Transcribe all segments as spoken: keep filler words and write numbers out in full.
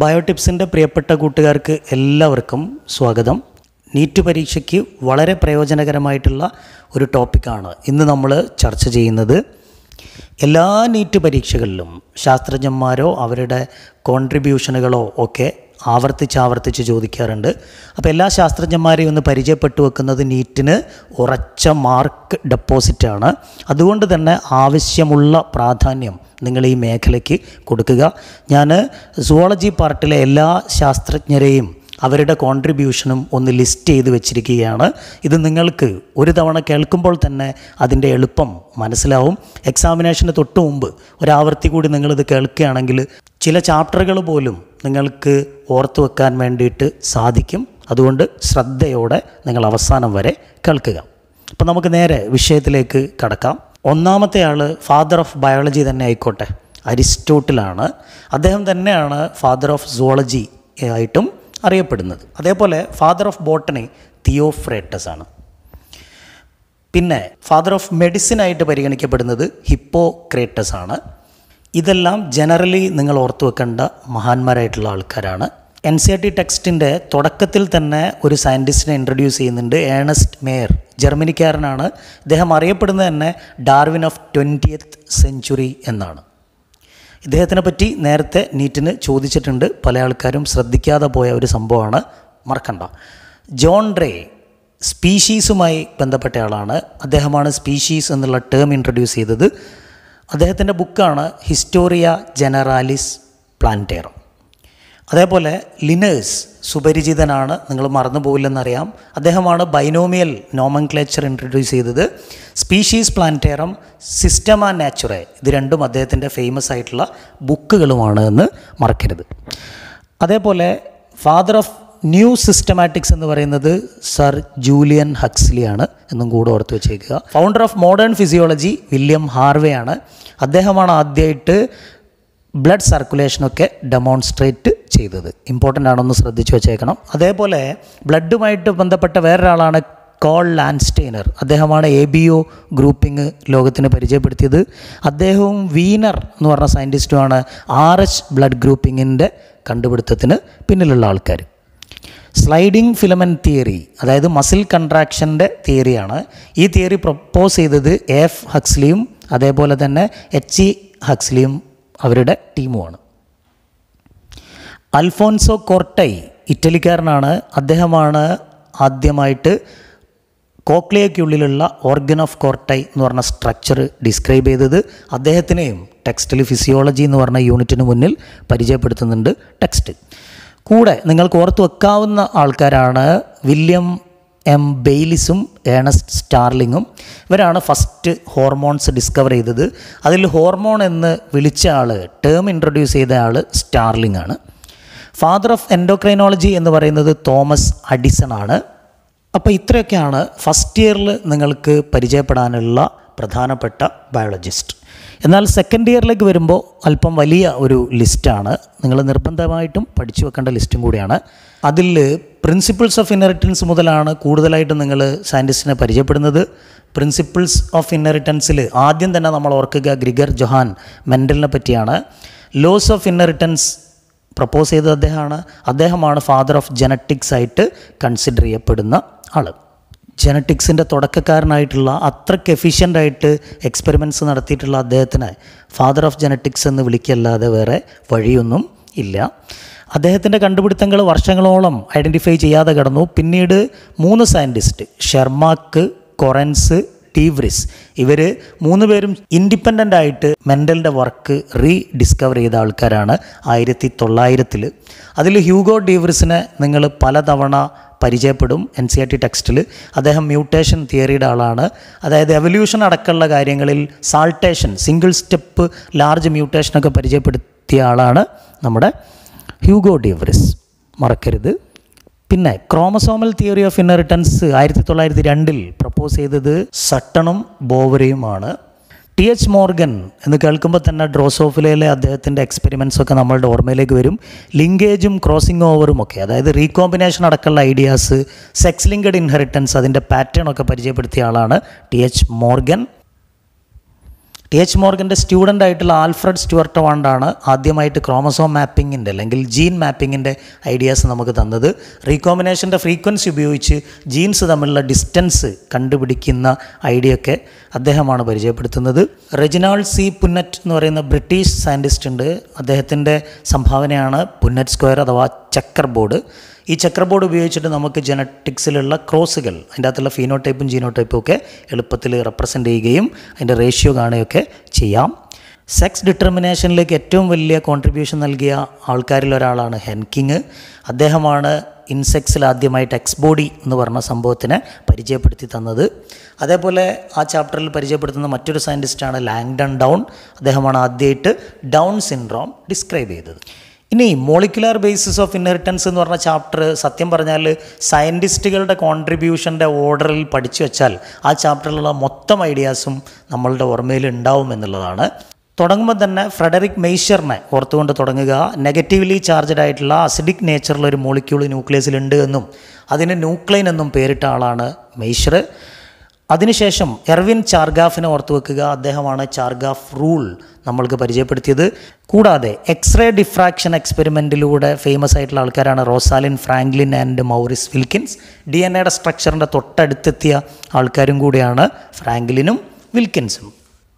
ബയോടിപ്സിൻ്റെ പ്രിയപ്പെട്ട കൂട്ടുകാർക്ക് എല്ലാവർക്കും സ്വാഗതം. നീറ്റ് പരീക്ഷയ്ക്ക് വളരെ പ്രയോജനകരമായിട്ടുള്ള ഒരു ടോപ്പിക്കാണ് ഇന്ന് നമ്മൾ ചർച്ച ചെയ്യുന്നത്. എല്ലാ നീറ്റ് പരീക്ഷകളിലും ശാസ്ത്രജ്ഞന്മാരോ അവരുടെ കോൺട്രിബ്യൂഷനുകളോ ഒക്കെ ആവർത്തിച്ചാവർത്തിച്ച് ചോദിക്കാറുണ്ട്. അപ്പോൾ എല്ലാ ശാസ്ത്രജ്ഞന്മാരെയും ഒന്ന് പരിചയപ്പെട്ടു വെക്കുന്നത് നീറ്റിന് ഉറച്ച മാർക്ക് ഡെപ്പോസിറ്റാണ്. അതുകൊണ്ട് തന്നെ ആവശ്യമുള്ള പ്രാധാന്യം നിങ്ങൾ ഈ മേഖലയ്ക്ക് കൊടുക്കുക. ഞാൻ സുവോളജി പാർട്ടിലെ എല്ലാ ശാസ്ത്രജ്ഞരെയും അവരുടെ കോൺട്രിബ്യൂഷനും ഒന്ന് ലിസ്റ്റ് ചെയ്ത് വെച്ചിരിക്കുകയാണ്. ഇത് നിങ്ങൾക്ക് ഒരു തവണ കേൾക്കുമ്പോൾ തന്നെ അതിൻ്റെ എളുപ്പം മനസ്സിലാവും. എക്സാമിനേഷന് തൊട്ട് മുമ്പ് ഒരാവർത്തി കൂടി നിങ്ങളിത് കേൾക്കുകയാണെങ്കിൽ ചില ചാപ്റ്ററുകൾ പോലും നിങ്ങൾക്ക് ഓർത്തു വെക്കാൻ വേണ്ടിയിട്ട് സാധിക്കും. അതുകൊണ്ട് ശ്രദ്ധയോടെ നിങ്ങൾ അവസാനം വരെ കേൾക്കുക. അപ്പോൾ നമുക്ക് നേരെ വിഷയത്തിലേക്ക് കടക്കാം. ഒന്നാമത്തെ ആൾ ഫാദർ ഓഫ് ബയോളജി തന്നെ ആയിക്കോട്ടെ, അരിസ്റ്റോട്ടിലാണ്. അദ്ദേഹം തന്നെയാണ് ഫാദർ ഓഫ് സുവോളജി ആയിട്ടും അറിയപ്പെടുന്നത്. അതേപോലെ ഫാദർ ഓഫ് ബോട്ടണി തിയോഫ്രാറ്റസ് ആണ്. പിന്നെ ഫാദർ ഓഫ് മെഡിസിൻ ആയിട്ട് പരിഗണിക്കപ്പെടുന്നത് ഹിപ്പോക്രേറ്റസ് ആണ്. ഇതെല്ലാം ജനറലി നിങ്ങൾ ഓർത്തു വെക്കേണ്ട മഹാന്മാരായിട്ടുള്ള ആൾക്കാരാണ്. എൻ സി ആർ ടി ടെക്സ്റ്റിൻ്റെ തുടക്കത്തിൽ തന്നെ ഒരു സയൻറ്റിസ്റ്റിനെ ഇൻട്രൊഡ്യൂസ് ചെയ്യുന്നുണ്ട്, ഏണസ്റ്റ് മേയർ. ജർമ്മനിക്കാരനാണ്. ഇദ്ദേഹം അറിയപ്പെടുന്നത് തന്നെ ഡാർവിൻ ഓഫ് ട്വൻറ്റിയത്ത് സെഞ്ച്വറി എന്നാണ്. ഇദ്ദേഹത്തിനെ പറ്റി നേരത്തെ നീറ്റിന് ചോദിച്ചിട്ടുണ്ട്, പല ആൾക്കാരും ശ്രദ്ധിക്കാതെ പോയ ഒരു സംഭവമാണ്, മറക്കണ്ട. ജോൺ റേ സ്പീഷീസുമായി ബന്ധപ്പെട്ടയാളാണ്. അദ്ദേഹമാണ് സ്പീഷീസ് എന്നുള്ള ടേം ഇൻട്രൊഡ്യൂസ് ചെയ്തത്. അദ്ദേഹത്തിൻ്റെ ബുക്കാണ് ഹിസ്റ്റോറിയ ജനറാലിസ് പ്ലാന്റേറും. അതേപോലെ ലിനേഴ്സ് സുപരിചിതനാണ്, നിങ്ങൾ മറന്നു പോവില്ലെന്നറിയാം. അദ്ദേഹമാണ് ബൈനോമിയൽ നോമൻക്ലേച്ചർ ഇൻട്രൊഡ്യൂസ് ചെയ്തത്. Species Plantarum, system and Naturae, ഇത് രണ്ടും അദ്ദേഹത്തിൻ്റെ ഫേമസ് ആയിട്ടുള്ള ബുക്കുകളുമാണ് എന്ന് മറക്കരുത്. അതേപോലെ ഫാദർ ഓഫ് ന്യൂ സിസ്റ്റമാറ്റിക്സ് എന്ന് പറയുന്നത് സർ ജൂലിയൻ ഹക്സ്ലിയാണ് എന്നും കൂടെ ഓർത്ത് വെച്ചേക്കുക. Founder of modern physiology William Harvey ആണ്. അദ്ദേഹമാണ് ആദ്യമായിട്ട് ബ്ലഡ് സർക്കുലേഷനൊക്കെ ഡെമോൺസ്ട്രേറ്റ് ചെയ്തത്. ഇമ്പോർട്ടൻ്റ് ആണെന്ന് ശ്രദ്ധിച്ചു വെച്ചേക്കണം. അതേപോലെ ബ്ലഡുമായിട്ട് ബന്ധപ്പെട്ട വേറൊരാളാണ് കോൾ ലാൻഡ്സ്റ്റൈനർ. അദ്ദേഹമാണ് എ ബി ഒ ഗ്രൂപ്പിംഗ് ലോകത്തിന് പരിചയപ്പെടുത്തിയത്. അദ്ദേഹവും വീനർ എന്ന് പറഞ്ഞ സയൻറ്റിസ്റ്റുമാണ് ആർ എച്ച് ബ്ലഡ് ഗ്രൂപ്പിങ്ങിൻ്റെ കണ്ടുപിടുത്തത്തിന് പിന്നിലുള്ള ആൾക്കാർ. സ്ലൈഡിംഗ് ഫിലമെൻറ്റ് തിയറി, അതായത് മസിൽ കൺട്രാക്ഷൻ്റെ തിയറിയാണ്. ഈ തിയറി പ്രപ്പോസ് ചെയ്തത് എഫ് ഹക്സ്ലിയും അതേപോലെ തന്നെ എച്ച് ഇ ഹക്സ്ലിയും അവരുടെ ടീമുമാണ്. അൽഫോൻസോ കോർട്ടൈ ഇറ്റലിക്കാരനാണ്. അദ്ദേഹമാണ് ആദ്യമായിട്ട് കോക്ലിയയ്ക്കുള്ളിലുള്ള ഓർഗൻ ഓഫ് കോർട്ടൈ എന്ന് പറഞ്ഞ സ്ട്രക്ചർ ഡിസ്ക്രൈബ് ചെയ്തത്. അദ്ദേഹത്തിനെയും ടെക്സ്റ്റിൽ ഫിസിയോളജി എന്ന് പറഞ്ഞ യൂണിറ്റിന് മുന്നിൽ പരിചയപ്പെടുത്തുന്നുണ്ട് ടെക്സ്റ്റ്. കൂടെ നിങ്ങൾക്ക് ഓർത്ത് വെക്കാവുന്ന ആൾക്കാരാണ് വില്യം എം ബെയിലിസും ഏണസ്റ്റ് സ്റ്റാർലിങ്ങും. ഇവരാണ് ഫസ്റ്റ് ഹോർമോൺസ് ഡിസ്കവർ ചെയ്തത്. അതിൽ ഹോർമോൺ എന്ന് വിളിച്ച ആൾ, ടേം ഇൻട്രൊഡ്യൂസ് ചെയ്ത ആൾ സ്റ്റാർലിംഗ് ആണ്. ഫാദർ ഓഫ് എൻഡോക്രൈനോളജി എന്ന് പറയുന്നത് തോമസ് അഡിസൺ ആണ്. അപ്പോൾ ഇത്രയൊക്കെയാണ് ഫസ്റ്റ് ഇയറിൽ നിങ്ങൾക്ക് പരിചയപ്പെടാനുള്ള പ്രധാനപ്പെട്ട ബയോളജിസ്റ്റ്. എന്നാൽ സെക്കൻഡ് ഇയറിലേക്ക് വരുമ്പോൾ അല്പം വലിയ ഒരു ലിസ്റ്റാണ്, നിങ്ങൾ നിർബന്ധമായിട്ടും പഠിച്ചു വെക്കേണ്ട ലിസ്റ്റും കൂടിയാണ്. അതിൽ പ്രിൻസിപ്പിൾസ് ഓഫ് ഇൻഹെറിറ്റൻസ് മുതലാണ് കൂടുതലായിട്ട് നിങ്ങൾ സയൻറ്റിസ്റ്റിനെ പരിചയപ്പെടുന്നത്. പ്രിൻസിപ്പിൾസ് ഓഫ് ഇൻഹെറിറ്റൻസിൽ ആദ്യം തന്നെ നമ്മൾ ഓർക്കുക ഗ്രിഗർ ജൊഹാൻ മെൻഡലിനെ പറ്റിയാണ്. ലോസ് ഓഫ് ഇൻഹെറിറ്റൻസ് പ്രപ്പോസ് ചെയ്തത് അദ്ദേഹമാണ്. അദ്ദേഹമാണ് ഫാദർ ഓഫ് ജനറ്റിക്സ് ആയിട്ട് കൺസിഡർ ചെയ്യപ്പെടുന്ന ആൾ. ജനറ്റിക്സിൻ്റെ തുടക്കക്കാരനായിട്ടുള്ള, അത്രയ്ക്ക് എഫിഷ്യൻ്റായിട്ട് എക്സ്പെരിമെൻറ്റ്സ് നടത്തിയിട്ടുള്ള അദ്ദേഹത്തിന് ഫാദർ ഓഫ് ജനറ്റിക്സ് എന്ന് വിളിക്കല്ലാതെ വേറെ വഴിയൊന്നും ഇല്ല. അദ്ദേഹത്തിൻ്റെ കണ്ടുപിടുത്തങ്ങൾ വർഷങ്ങളോളം ഐഡൻറ്റിഫൈ ചെയ്യാതെ കടന്നു. പിന്നീട് മൂന്ന് സയൻറ്റിസ്റ്റ്, ഷെർമാക്ക്, കൊറൻസ്, ഡി വ്രിസ്, ഇവർ മൂന്ന് പേരും ഇൻഡിപെൻഡൻ്റ് ആയിട്ട് മെൻഡലിൻ്റെ വർക്ക് റീ ഡിസ്കവർ ചെയ്ത ആൾക്കാരാണ് ആയിരത്തി തൊള്ളായിരത്തിൽ. അതിൽ ഹ്യൂഗോ ഡി വ്രിസിനെ നിങ്ങൾ പലതവണ പരിചയപ്പെടും എൻ സി ആർ ടി ടെക്സ്റ്റിൽ. അദ്ദേഹം മ്യൂട്ടേഷൻ തിയറിയുടെ ആളാണ്. അതായത് എവല്യൂഷൻ അടക്കമുള്ള കാര്യങ്ങളിൽ സാൾട്ടേഷൻ, സിംഗിൾ സ്റ്റെപ്പ്, ലാർജ് മ്യൂട്ടേഷനൊക്കെ പരിചയപ്പെടുത്തിയ ആളാണ് നമ്മുടെ ഹ്യൂഗോ ഡി വ്രിസ്, മറക്കരുത്. പിന്നെ ക്രോമസോമൽ തിയറി ഓഫ് ഇൻഹെറിറ്റൻസ് ആയിരത്തി തൊള്ളായിരത്തി രണ്ടിൽ പ്രപ്പോസ് ചെയ്തത് സട്ടണും ബോവറിയുമാണ്. ടി എച്ച് മോർഗൻ എന്ന് കേൾക്കുമ്പോൾ തന്നെ ഡ്രോസോഫിലയിലെ അദ്ദേഹത്തിൻ്റെ എക്സ്പെരിമെൻറ്റ്സൊക്കെ നമ്മളുടെ ഓർമ്മയിലേക്ക് വരും. ലിങ്കേജും ക്രോസിംഗ് ഓവറും ഒക്കെ, അതായത് റീകോമ്പിനേഷൻ അടക്കമുള്ള ഐഡിയാസ്, സെക്സ് ലിങ്ക്ഡ് ഇൻഹെറിറ്റൻസ് അതിൻ്റെ പാറ്റേൺ ഒക്കെ പരിചയപ്പെടുത്തിയ ആളാണ് T H Morgan. T H മോർഗൻ്റെ സ്റ്റുഡൻ്റ് ആയിട്ടുള്ള ആൽഫ്രഡ് സ്റ്റുവർട്ടവാണ്ടാണ് ആദ്യമായിട്ട് ക്രോമസോം മാപ്പിങ്ങിൻ്റെ അല്ലെങ്കിൽ ജീൻ മാപ്പിങ്ങിൻ്റെ ഐഡിയാസ് നമുക്ക് തന്നത്. റീകോമ്പിനേഷൻ്റെ ഫ്രീക്വൻസി ഉപയോഗിച്ച് ജീൻസ് തമ്മിലുള്ള ഡിസ്റ്റൻസ് കണ്ടുപിടിക്കുന്ന ഐഡിയൊക്കെ അദ്ദേഹമാണ് പരിചയപ്പെടുത്തുന്നത്. റെജിനാൾഡ് സി പുന്നറ്റ് എന്ന് പറയുന്ന ബ്രിട്ടീഷ് സയൻറ്റിസ്റ്റ് ഉണ്ട്. അദ്ദേഹത്തിൻ്റെ സംഭാവനയാണ് പുന്നറ്റ് സ്ക്വയർ അഥവാ ചക്കർ ബോർഡ്. ഈ ചക്കർ ബോർഡ് ഉപയോഗിച്ചിട്ട് നമുക്ക് ജനറ്റിക്സിലുള്ള ക്രോസുകൾ, അതിൻ്റെ അകത്തുള്ള ഫീനോടൈപ്പും ജീനോടൈപ്പും ഒക്കെ എളുപ്പത്തിൽ റെപ്രസെൻ്റ് ചെയ്യുകയും അതിൻ്റെ റേഷ്യോ കാണുകയൊക്കെ ചെയ്യാം. സെക്സ് ഡിറ്റർമിനേഷനിലേക്ക് ഏറ്റവും വലിയ കോൺട്രിബ്യൂഷൻ നൽകിയ ആൾക്കാരിൽ ഒരാളാണ് ഹെൻകിങ്. അദ്ദേഹമാണ് ഇൻസെക്സിൽ ആദ്യമായിട്ട് എക്സ് ബോഡി എന്ന് പറഞ്ഞ സംഭവത്തിനെ പരിചയപ്പെടുത്തി തന്നത്. അതേപോലെ ആ ചാപ്റ്ററിൽ പരിചയപ്പെടുത്തുന്ന മറ്റൊരു സയൻറ്റിസ്റ്റാണ് ലാങ്ഡൺ ഡൗൺ. അദ്ദേഹമാണ് ആദ്യമായിട്ട് ഡൗൺ സിൻഡ്രോം ഡിസ്ക്രൈബ് ചെയ്തത്. ഇനി മോളിക്കുലാർ ബേസിസ് ഓഫ് ഇൻഹെറിറ്റൻസ് എന്ന് പറഞ്ഞ ചാപ്റ്റർ സത്യം പറഞ്ഞാൽ സയൻറ്റിസ്റ്റുകളുടെ കോൺട്രിബ്യൂഷൻ്റെ ഓർഡറിൽ പഠിച്ചു വെച്ചാൽ ആ ചാപ്റ്ററിലുള്ള മൊത്തം ഐഡിയാസും നമ്മളുടെ ഓർമ്മയിൽ ഉണ്ടാവും എന്നുള്ളതാണ്. തുടങ്ങുമ്പോൾ തന്നെ ഫ്രെഡറിക് മെയ്ഷറിനെ ഓർത്തുകൊണ്ട് തുടങ്ങുക. നെഗറ്റീവ്ലി ചാർജ്ഡ് ആയിട്ടുള്ള അസിഡിക് നേച്ചറിലൊരു മോളിക്യൂൾ ന്യൂക്ലിയസിലുണ്ട് എന്നും അതിന് ന്യൂക്ലൈൻ എന്നും പേരിട്ട ആളാണ് മെയ്ഷർ. അതിനുശേഷം എർവിൻ ചാർഗാഫിനെ ഓർത്തു വെക്കുക. അദ്ദേഹമാണ് ചാർഗാഫ് റൂൾ നമ്മൾക്ക് പരിചയപ്പെടുത്തിയത്. കൂടാതെ എക്സ്റേ ഡിഫ്രാക്ഷൻ എക്സ്പെരിമെൻറ്റിലൂടെ ഫേമസ് ആയിട്ടുള്ള ആൾക്കാരാണ് Rosalind Franklin and Maurice Wilkins. D N എയുടെ സ്ട്രക്ചറിൻ്റെ തൊട്ടടുത്തെത്തിയ ആൾക്കാരും കൂടിയാണ് ഫ്രാങ്ക്ലിനും വിൽക്കിൻസും.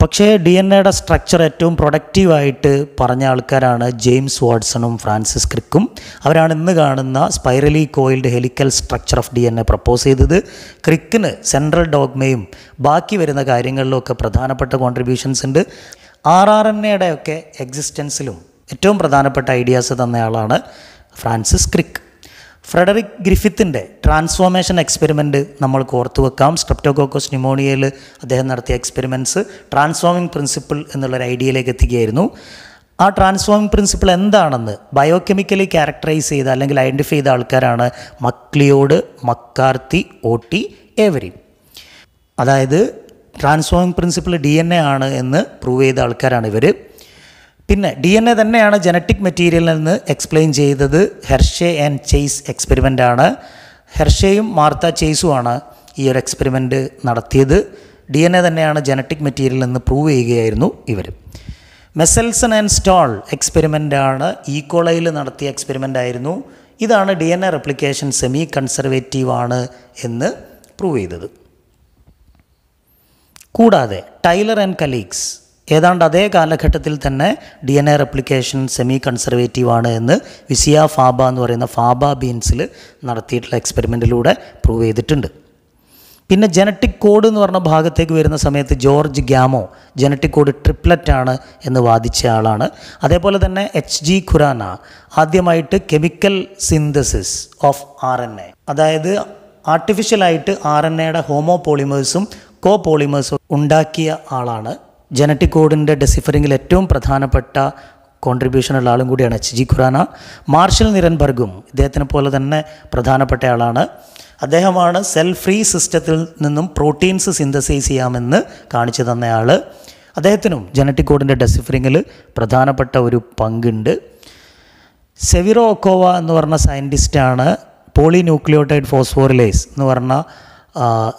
പക്ഷേ ഡി എൻ എയുടെ സ്ട്രക്ചർ ഏറ്റവും പ്രൊഡക്റ്റീവായിട്ട് പറഞ്ഞ ആൾക്കാരാണ് ജെയിംസ് വാട്സണും ഫ്രാൻസിസ് ക്രിക്കും. അവരാണ് ഇന്ന് കാണുന്ന spirally coiled helical structure of D N A propose ചെയ്തത്. ക്രിക്കിന് സെൻട്രൽ ഡോഗ്മയും ബാക്കി വരുന്ന കാര്യങ്ങളിലൊക്കെ പ്രധാനപ്പെട്ട കോൺട്രിബ്യൂഷൻസ് ഉണ്ട്. ആർ ആർ എൻ എയുടെയൊക്കെ എക്സിസ്റ്റൻസിലും ഏറ്റവും പ്രധാനപ്പെട്ട ഐഡിയാസ് തന്നയാളാണ് ഫ്രാൻസിസ് ക്രിക്ക്. ഫ്രെഡറിക് ഗ്രിഫിത്തിൻ്റെ ട്രാൻസ്ഫോർമേഷൻ എക്സ്പെരിമെൻറ്റ് നമ്മൾ ഓർത്തു വെക്കാം. സ്ട്രെപ്റ്റോകോക്കസ് ന്യൂമോണിയയിൽ അദ്ദേഹം നടത്തിയ എക്സ്പെരിമെൻറ്റ്സ് ട്രാൻസ്ഫോമിംഗ് പ്രിൻസിപ്പിൾ എന്നുള്ളൊരു ഐഡിയയിലേക്ക് എത്തിക്കുകയായിരുന്നു. ആ ട്രാൻസ്ഫോമിംഗ് പ്രിൻസിപ്പിൾ എന്താണെന്ന് ബയോകെമിക്കലി ക്യാരക്ടറൈസ് ചെയ്ത അല്ലെങ്കിൽ ഐഡൻറ്റിഫൈ ചെയ്ത ആൾക്കാരാണ് മക്ലിയോഡ്, മക്കാർത്തി, ഓട്ടി, ഏവരി. അതായത് transforming principle D N A ആണ് എന്ന് പ്രൂവ് ചെയ്ത ആൾക്കാരാണ് ഇവർ. പിന്നെ ഡി എൻ എ തന്നെയാണ് ജനറ്റിക് മെറ്റീരിയലിൽ നിന്ന് എക്സ്പ്ലെയിൻ ചെയ്തത് ഹെർഷെ ആൻഡ് ചേസ് എക്സ്പെരിമെൻ്റ് ആണ്. ഹെർഷെയും മാർത്ത ചേസുമാണ് ഈ ഒരു എക്സ്പെരിമെൻറ്റ് നടത്തിയത്. ഡി എൻ എ തന്നെയാണ് ജനറ്റിക് മെറ്റീരിയലിൽ നിന്ന് പ്രൂവ് ചെയ്യുകയായിരുന്നു ഇവർ. മെസൽസൺ ആൻഡ് സ്റ്റാൾ എക്സ്പെരിമെൻ്റ് ആണ്. ഈക്കോളയിൽ നടത്തിയ എക്സ്പെരിമെൻ്റ് ആയിരുന്നു. ഇതാണ് D N A replication semi conservative ആണ് എന്ന് പ്രൂവ് ചെയ്തത്. കൂടാതെ ടൈലർ ആൻഡ് കലീഗ്സ് ഏതാണ്ട് അതേ കാലഘട്ടത്തിൽ തന്നെ D N A replication semi കൺസർവേറ്റീവാണ് എന്ന് വിസിയ ഫാബ എന്ന് പറയുന്ന ഫാബ ബീൻസിൽ നടത്തിയിട്ടുള്ള എക്സ്പെരിമെൻറ്റിലൂടെ പ്രൂവ് ചെയ്തിട്ടുണ്ട്. പിന്നെ ജനറ്റിക് കോഡ് എന്ന് പറഞ്ഞ ഭാഗത്തേക്ക് വരുന്ന സമയത്ത് George Gamow genetic code triplet ആണ് എന്ന് വാദിച്ച ആളാണ്. അതേപോലെ തന്നെ എച്ച് ജി ഖുറാന ആദ്യമായിട്ട് chemical synthesis of R N A, അതായത് ആർട്ടിഫിഷ്യലായിട്ട് ആർ എൻ എയുടെ ഹോമോ പോളിമേഴ്സും കോ പോളിമേഴ്സും ഉണ്ടാക്കിയ ആളാണ്. ജനറ്റിക് കോഡിൻ്റെ ഡെസിഫറിങ്ങിൽ ഏറ്റവും പ്രധാനപ്പെട്ട കോൺട്രിബ്യൂഷനുള്ള ആളും കൂടിയാണ് എച്ച് ജി ഖുറാന. മാർഷൽ നിരൻബർഗും ഇദ്ദേഹത്തിനെ പോലെ തന്നെ പ്രധാനപ്പെട്ട ആളാണ്. അദ്ദേഹമാണ് സെൽ ഫ്രീ സിസ്റ്റത്തിൽ നിന്നും പ്രോട്ടീൻസ് സിന്തസൈസ് ചെയ്യാമെന്ന് കാണിച്ചു തന്നയാൾ. അദ്ദേഹത്തിനും ജനറ്റിക് കോഡിൻ്റെ ഡെസിഫറിങ്ങിൽ പ്രധാനപ്പെട്ട ഒരു പങ്കുണ്ട്. സെവിറോ ഒക്കോവ എന്ന് പറഞ്ഞ സയൻറ്റിസ്റ്റാണ് പോളിന്യൂക്ലിയോട്ടൈഡ് ഫോസ്ഫോറിലേസ് എന്ന് പറഞ്ഞ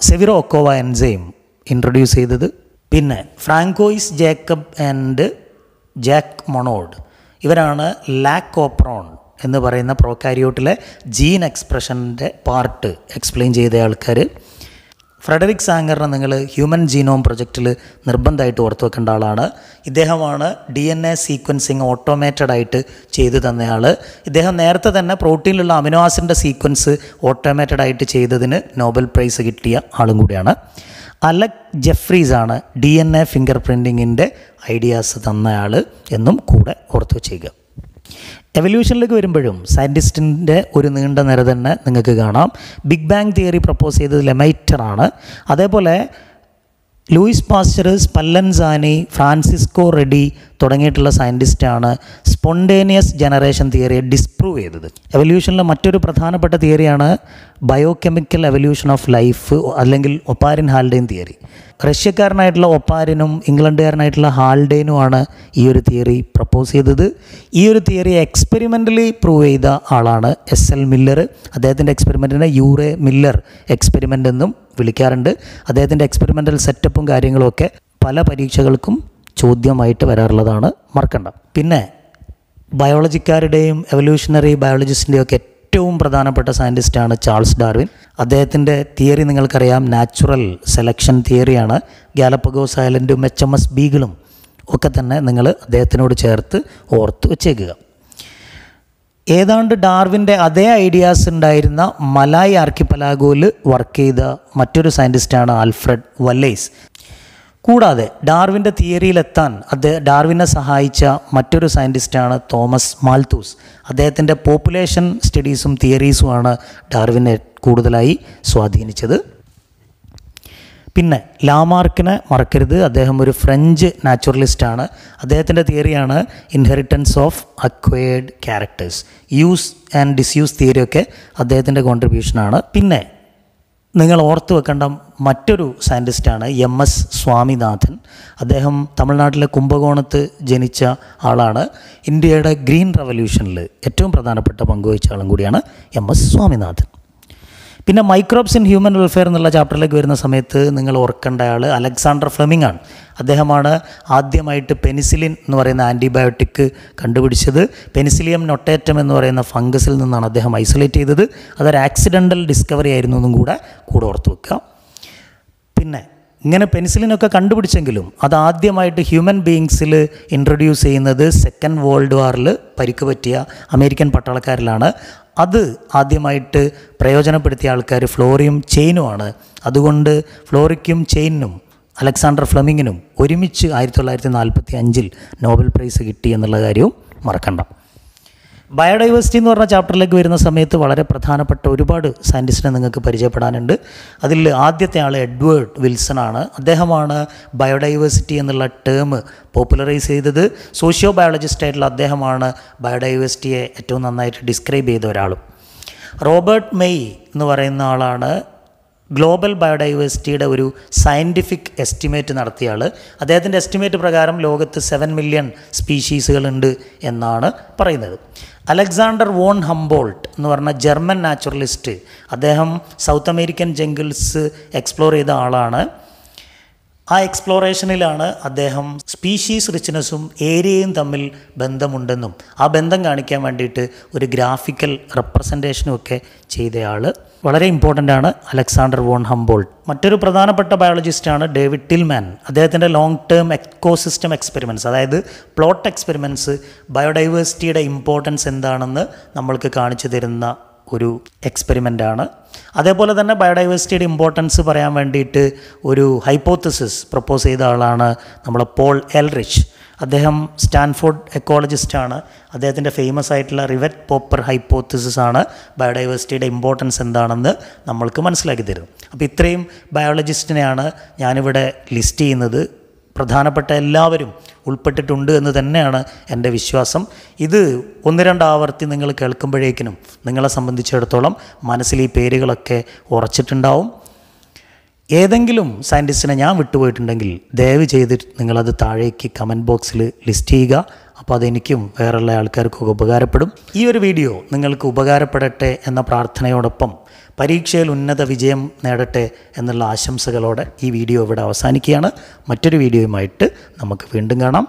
സെവിറോ ഒക്കോവ എൻസൈം ഇൻട്രൊഡ്യൂസ് ചെയ്തത്. പിന്നെ François Jacob and Jacques Monod ഇവരാണ് ലാക്ക് ഓപ്രോൺ എന്ന് പറയുന്ന പ്രോകാരിയോട്ടിലെ ജീൻ എക്സ്പ്രഷൻ്റെ പാർട്ട് എക്സ്പ്ലെയിൻ ചെയ്ത ആൾക്കാർ. ഫ്രെഡറിക് സാംഗറിനെ നിങ്ങൾ ഹ്യൂമൻ ജീനോം പ്രൊജക്റ്റിൽ നിർബന്ധമായിട്ട് ഓർത്തു വെക്കേണ്ട ആളാണ്. ഇദ്ദേഹമാണ് D N A sequencing automated ആയിട്ട് ചെയ്തു തന്നയാൾ. ഇദ്ദേഹം നേരത്തെ തന്നെ പ്രോട്ടീനിലുള്ള അമിനോ ആസിഡിൻ്റെ സീക്വൻസ് ഓട്ടോമേറ്റഡ് ആയിട്ട് ചെയ്തതിന് നോബൽ പ്രൈസ് കിട്ടിയ ആളും കൂടിയാണ്. അലക് ജെഫ്രീസാണ് ഡി എൻ എ ഫിംഗർ പ്രിൻറ്റിങ്ങിൻ്റെ ഐഡിയാസ് തന്നയാൾ എന്നും കൂടെ ഓർത്തു ചെയ്യുക. എവല്യൂഷനിലേക്ക് വരുമ്പോഴും സയൻറ്റിസ്റ്റിൻ്റെ ഒരു നീണ്ട നിര തന്നെ നിങ്ങൾക്ക് കാണാം. ബിഗ് ബാങ് തിയറി പ്രപ്പോസ് ചെയ്തത് ലെമൈറ്ററാണ്. അതേപോലെ Louis Pasteur, Spallanzani, Francesco Redi തുടങ്ങിയിട്ടുള്ള സയൻറ്റിസ്റ്റാണ് സ്പോണ്ടേനിയസ് ജനറേഷൻ തിയറിയെ ഡിസ്പ്രൂവ് ചെയ്തത്. എവല്യൂഷനിലെ മറ്റൊരു പ്രധാനപ്പെട്ട തിയറിയാണ് ബയോകെമിക്കൽ എവല്യൂഷൻ ഓഫ് ലൈഫ് അല്ലെങ്കിൽ ഒപ്പാരിൻ ഹാൽഡെയിൻ തിയറി. റഷ്യക്കാരനായിട്ടുള്ള ഒപ്പാരിനും ഇംഗ്ലണ്ടുകാരനായിട്ടുള്ള ഹാൽഡെയിനുമാണ് ഈ ഒരു തിയറി പ്രപ്പോസ് ചെയ്തത്. ഈ ഒരു തിയറി എക്സ്പെരിമെൻ്റലി പ്രൂവ് ചെയ്ത ആളാണ് എസ് എൽ മില്ലർ. അദ്ദേഹത്തിൻ്റെ എക്സ്പെരിമെൻറ്റിനെ യൂറെ മില്ലർ എക്സ്പെരിമെൻ്റ് എന്നും വിളിക്കാറുണ്ട്. അദ്ദേഹത്തിൻ്റെ എക്സ്പെരിമെൻ്റൽ സെറ്റപ്പും കാര്യങ്ങളുമൊക്കെ പല പരീക്ഷകൾക്കും ചോദ്യമായിട്ട് വരാറുള്ളതാണ്, മറക്കണ്ട. പിന്നെ ബയോളജിക്കാരുടെയും എവല്യൂഷണറി ബയോളജിസ്റ്റിൻ്റെയും ഒക്കെ ഏറ്റവും പ്രധാനപ്പെട്ട സയൻറ്റിസ്റ്റാണ് ചാൾസ് ഡാർവിൻ. അദ്ദേഹത്തിൻ്റെ തിയറി നിങ്ങൾക്കറിയാം, നാച്ചുറൽ സെലക്ഷൻ തിയറിയാണ്. ഗാലപ്പഗോസ് ഐലൻഡും എച്ച് എം എസ് ബീഗിളും ഒക്കെ തന്നെ നിങ്ങൾ അദ്ദേഹത്തിനോട് ചേർത്ത് ഓർത്ത് വച്ചേക്കുക. ഏതാണ്ട് ഡാർവിൻ്റെ അതേ ഐഡിയാസ് ഉണ്ടായിരുന്ന മലായ് ആർക്കിപ്പലാഗോയിൽ വർക്ക് ചെയ്ത മറ്റൊരു സയൻറ്റിസ്റ്റാണ് ആൽഫ്രഡ് വല്ലേസ്. കൂടാതെ ഡാർവിൻ്റെ തിയറിയിലെത്താൻ അദ്ദേഹം ഡാർവിനെ സഹായിച്ച മറ്റൊരു സയൻറ്റിസ്റ്റാണ് തോമസ് മാൽത്തൂസ്. അദ്ദേഹത്തിൻ്റെ പോപ്പുലേഷൻ സ്റ്റഡീസും തിയറീസുമാണ് ഡാർവിനെ കൂടുതലായി സ്വാധീനിച്ചത്. പിന്നെ ലാമാർക്കിനെ മറക്കരുത്, അദ്ദേഹം ഒരു ഫ്രഞ്ച് നാച്ചുറലിസ്റ്റാണ്. അദ്ദേഹത്തിൻ്റെ തിയറിയാണ് inheritance of acquired characters. Use and disuse തിയറിയൊക്കെ അദ്ദേഹത്തിൻ്റെ കോൺട്രിബ്യൂഷനാണ്. പിന്നെ നിങ്ങൾ ഓർത്ത് വെക്കേണ്ട മറ്റൊരു സയൻറ്റിസ്റ്റാണ് എം എസ് സ്വാമിനാഥൻ. അദ്ദേഹം തമിഴ്നാട്ടിലെ കുംഭകോണത്ത് ജനിച്ച ആളാണ്. ഇന്ത്യയുടെ ഗ്രീൻ റവല്യൂഷനിൽ ഏറ്റവും പ്രധാനപ്പെട്ട പങ്കുവഹിച്ച ആളും കൂടിയാണ് എം എസ് സ്വാമിനാഥൻ. പിന്നെ മൈക്രോബ്സ് ഇൻ ഹ്യൂമൻ വെൽഫെയർ എന്നുള്ള ചാപ്റ്ററിലേക്ക് വരുന്ന സമയത്ത് നിങ്ങൾ ഓർക്കേണ്ട ആൾ അലക്സാണ്ടർ ഫ്ലെമിംഗ് ആണ്. അദ്ദേഹമാണ് ആദ്യമായിട്ട് പെനിസിലിൻ എന്ന് പറയുന്ന ആൻറ്റിബയോട്ടിക് കണ്ടുപിടിച്ചത്. പെനിസിലിയം നൊട്ടേറ്റം എന്ന് പറയുന്ന ഫംഗസിൽ നിന്നാണ് അദ്ദേഹം ഐസൊലേറ്റ് ചെയ്തത്. അതൊരു ആക്സിഡൻ്റൽ ഡിസ്കവറി ആയിരുന്നു എന്നും കൂടെ കൂടെ ഓർത്ത് വെക്കുക. പിന്നെ ഇങ്ങനെ പെനിസിലിനൊക്കെ കണ്ടുപിടിച്ചെങ്കിലും അതാദ്യമായിട്ട് ഹ്യൂമൻ ബീയിങ്സിൽ ഇൻട്രൊഡ്യൂസ് ചെയ്യുന്നത് സെക്കൻഡ് വേൾഡ് വാറിൽ പരിക്ക് പറ്റിയ അമേരിക്കൻ പട്ടാളക്കാരിലാണ്. അത് ആദ്യമായിട്ട് പ്രയോജനപ്പെടുത്തിയ ആൾക്കാർ ഫ്ലോറിയും ചെയിനുമാണ്. അതുകൊണ്ട് ഫ്ലോറിക്കും ചെയിനും അലക്സാണ്ടർ ഫ്ലെമിങ്ങിനും ഒരുമിച്ച് ആയിരത്തി തൊള്ളായിരത്തി നാൽപ്പത്തി അഞ്ചിൽ നോബൽ പ്രൈസ് കിട്ടി എന്നുള്ള കാര്യവും മറക്കണ്ട. ബയോഡൈവേഴ്സിറ്റി എന്ന് പറഞ്ഞ ചാപ്റ്ററിലേക്ക് വരുന്ന സമയത്ത് വളരെ പ്രധാനപ്പെട്ട ഒരുപാട് സയൻറ്റിസ്റ്റിനെ നിങ്ങൾക്ക് പരിചയപ്പെടാനുണ്ട്. അതിൽ ആദ്യത്തെ ആൾ എഡ്വേർഡ് വിൽസണാണ്. അദ്ദേഹമാണ് ബയോഡൈവേഴ്സിറ്റി എന്നുള്ള ടേം പോപ്പുലറൈസ് ചെയ്തത്. സോഷ്യോ ബയോളജിസ്റ്റായിട്ടുള്ള അദ്ദേഹമാണ് ബയോഡൈവേഴ്സിറ്റിയെ ഏറ്റവും നന്നായിട്ട് ഡിസ്ക്രൈബ് ചെയ്ത ഒരാളും. റോബർട്ട് മെയ് എന്ന് പറയുന്ന ആളാണ് ഗ്ലോബൽ ബയോഡൈവേഴ്സിറ്റിയുടെ ഒരു സയൻറ്റിഫിക് എസ്റ്റിമേറ്റ് നടത്തിയ ആൾ. അദ്ദേഹത്തിൻ്റെ എസ്റ്റിമേറ്റ് പ്രകാരം ലോകത്ത് സെവൻ മില്യൺ സ്പീഷീസുകളുണ്ട് എന്നാണ് പറയുന്നത്. അലക്സാണ്ടർ വോൺ ഹംബോൾട്ട് എന്ന് പറഞ്ഞ ജർമ്മൻ നാച്ചുറലിസ്റ്റ്, അദ്ദേഹം സൗത്ത് അമേരിക്കൻ ജംഗിൾസ് എക്സ്പ്ലോർ ചെയ്ത ആളാണ്. ആ എക്സ്പ്ലോറേഷനിലാണ് അദ്ദേഹം സ്പീഷീസ് റിച്ച്നെസ്സും ഏരിയയും തമ്മിൽ ബന്ധമുണ്ടെന്നും ആ ബന്ധം കാണിക്കാൻ വേണ്ടിയിട്ട് ഒരു ഗ്രാഫിക്കൽ റെപ്രസെൻറ്റേഷനും ഒക്കെ ചെയ്തയാൾ. വളരെ ഇമ്പോർട്ടൻ്റ് ആണ് അലക്സാണ്ടർ വോൺ ഹംബോൾട്ട്. മറ്റൊരു പ്രധാനപ്പെട്ട ബയോളജിസ്റ്റാണ് ഡേവിഡ് ടിൽമാൻ. അദ്ദേഹത്തിൻ്റെ ലോങ് ടേം എക്കോസിസ്റ്റം എക്സ്പെരിമെൻറ്റ്സ്, അതായത് പ്ലോട്ട് എക്സ്പെരിമെൻറ്റ്സ്, ബയോഡൈവേഴ്സിറ്റിയുടെ ഇമ്പോർട്ടൻസ് എന്താണെന്ന് നമ്മൾക്ക് കാണിച്ചു തരുന്ന ഒരു എക്സ്പെരിമെൻ്റാണ്. അതേപോലെ തന്നെ ബയോഡൈവേഴ്സിറ്റിയുടെ ഇമ്പോർട്ടൻസ് പറയാൻ വേണ്ടിയിട്ട് ഒരു ഹൈപ്പോത്തസിസ് പ്രപ്പോസ് ചെയ്ത ആളാണ് നമ്മളെ പോൾ എൽറിച്ച്. അദ്ദേഹം സ്റ്റാൻഫോർഡ് എക്കോളജിസ്റ്റാണ്. അദ്ദേഹത്തിൻ്റെ ഫേമസ് ആയിട്ടുള്ള റിവറ്റ് പോപ്പർ ഹൈപ്പോത്തസിസാണ് ബയോഡൈവേഴ്സിറ്റിയുടെ ഇമ്പോർട്ടൻസ് എന്താണെന്ന് നമ്മൾക്ക് മനസ്സിലാക്കി തരും. അപ്പോൾ ഇത്രയും ബയോളജിസ്റ്റിനെയാണ് ഞാനിവിടെ ലിസ്റ്റ് ചെയ്യുന്നത്. പ്രധാനപ്പെട്ട എല്ലാവരും ഉൾപ്പെട്ടിട്ടുണ്ട് എന്ന് തന്നെയാണ് എൻ്റെ വിശ്വാസം. ഇത് ഒന്ന് രണ്ട് ആവർത്തി നിങ്ങൾ കേൾക്കുമ്പോഴേക്കിനും നിങ്ങളെ സംബന്ധിച്ചിടത്തോളം മനസ്സിൽ ഈ പേരുകളൊക്കെ ഉറച്ചിട്ടുണ്ടാവും. ഏതെങ്കിലും സയൻറ്റിസ്റ്റിനെ ഞാൻ വിട്ടുപോയിട്ടുണ്ടെങ്കിൽ ദയവ് ചെയ്തിട്ട് നിങ്ങളത് താഴേക്ക് കമൻറ്റ് ബോക്സിൽ ലിസ്റ്റ് ചെയ്യുക. അപ്പോൾ അതെനിക്കും വേറെയുള്ള ആൾക്കാർക്കൊക്കെ ഉപകാരപ്പെടും. ഈ ഒരു വീഡിയോ നിങ്ങൾക്ക് ഉപകാരപ്പെടട്ടെ എന്ന പ്രാർത്ഥനയോടൊപ്പം പരീക്ഷയിൽ ഉന്നത വിജയം നേടട്ടെ എന്നുള്ള ആശംസകളോടെ ഈ വീഡിയോ ഇവിടെ അവസാനിക്കുകയാണ്. മറ്റൊരു വീഡിയോയുമായിട്ട് നമുക്ക് വീണ്ടും കാണാം.